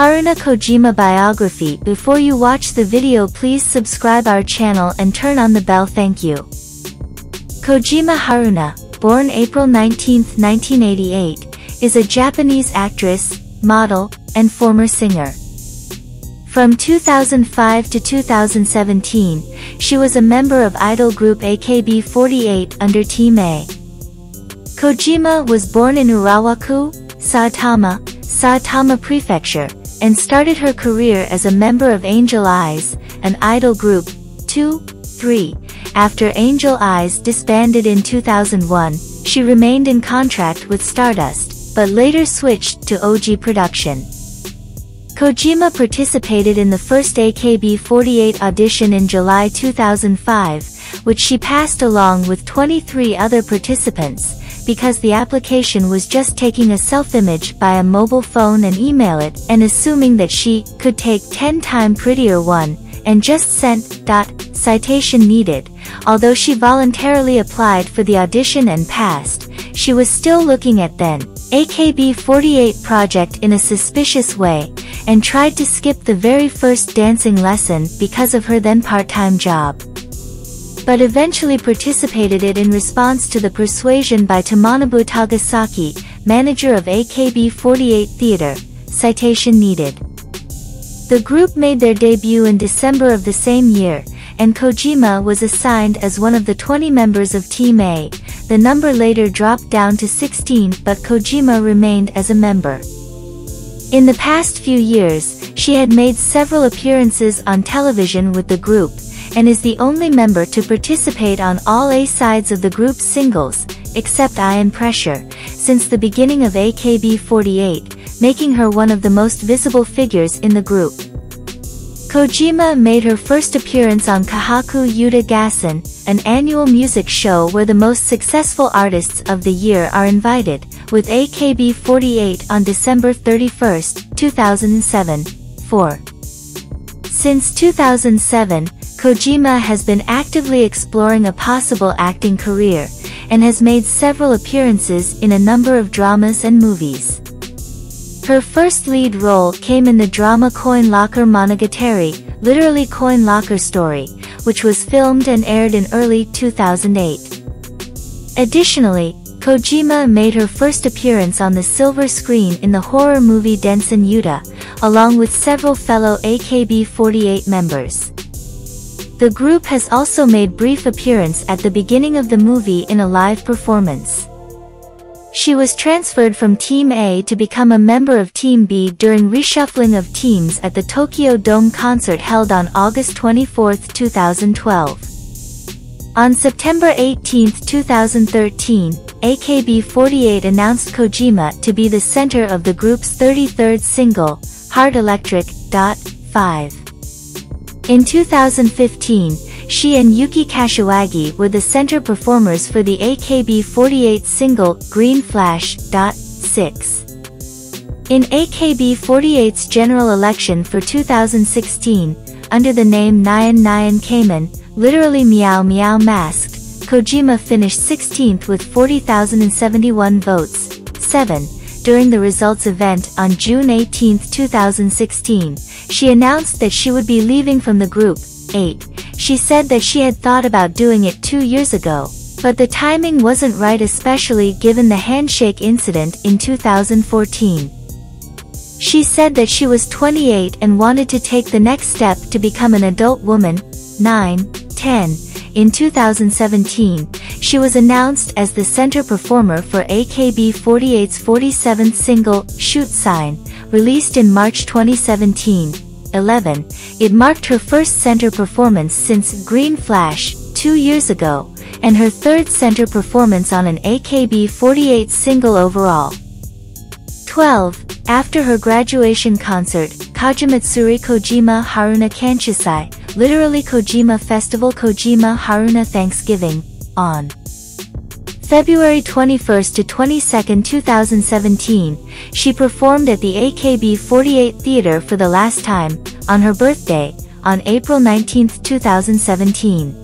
Haruna Kojima biography. Before you watch the video, please subscribe our channel and turn on the bell. Thank you. Kojima Haruna, born April 19, 1988, is a Japanese actress, model, and former singer. From 2005 to 2017, she was a member of idol group AKB48 under Team A. Kojima was born in Urawa-ku, Saitama Prefecture, and started her career as a member of Angel Eyes, an idol group, 2, 3. After Angel Eyes disbanded in 2001, she remained in contract with Stardust, but later switched to OG production. Kojima participated in the first AKB48 audition in July 2005, which she passed along with 23 other participants, because the application was just taking a self-image by a mobile phone and email it, and assuming that she could take 10 times prettier one, and just sent citation needed. Although she voluntarily applied for the audition and passed, she was still looking at then AKB48 project in a suspicious way, and tried to skip the very first dancing lesson because of her then part-time job, but eventually participated it in response to the persuasion by Tomonobu Tagasaki, manager of AKB48 theater, citation needed. The group made their debut in December of the same year, and Kojima was assigned as one of the 20 members of Team A. The number later dropped down to 16, but Kojima remained as a member. In the past few years, she had made several appearances on television with the group, and is the only member to participate on all A-sides of the group's singles, except Eye and Pressure, since the beginning of AKB48, making her one of the most visible figures in the group. Kojima made her first appearance on Kahaku Yuda Gassen, an annual music show where the most successful artists of the year are invited, with AKB48 on December 31, 2007. 4. Since 2007, Kojima has been actively exploring a possible acting career, and has made several appearances in a number of dramas and movies. Her first lead role came in the drama Coin Locker Monogatari, literally Coin Locker Story, which was filmed and aired in early 2008. Additionally, Kojima made her first appearance on the silver screen in the horror movie Denson Yuda, along with several fellow AKB48 members. The group has also made brief appearance at the beginning of the movie in a live performance. She was transferred from Team A to become a member of Team B during reshuffling of teams at the Tokyo Dome concert held on August 24, 2012. On September 18, 2013, AKB48 announced Kojima to be the center of the group's 33rd single, Heart Electric. 5. In 2015, she and Yuki Kashiwagi were the center performers for the AKB48 single, Green Flash. 6. In AKB48's general election for 2016, under the name Nyan Nyan Kamen, literally Meow Meow Masked, Kojima finished 16th with 40,071 votes. 7. During the results event on June 18, 2016, she announced that she would be leaving from the group. 8. She said that she had thought about doing it 2 years ago, but the timing wasn't right, especially given the handshake incident in 2014. She said that she was 28 and wanted to take the next step to become an adult woman. 9. 10. In 2017, she was announced as the center performer for AKB48's 47th single, Shoot Sign, released in March 2017. 11. It marked her first center performance since Green Flash, 2 years ago, and her third center performance on an AKB48 single overall. 12. After her graduation concert, Kajimatsuri Kojima Haruna Kanchisai, literally Kojima Festival Kojima Haruna Thanksgiving, on February 21 to 22, 2017, she performed at the AKB48 Theater for the last time, on her birthday, on April 19, 2017.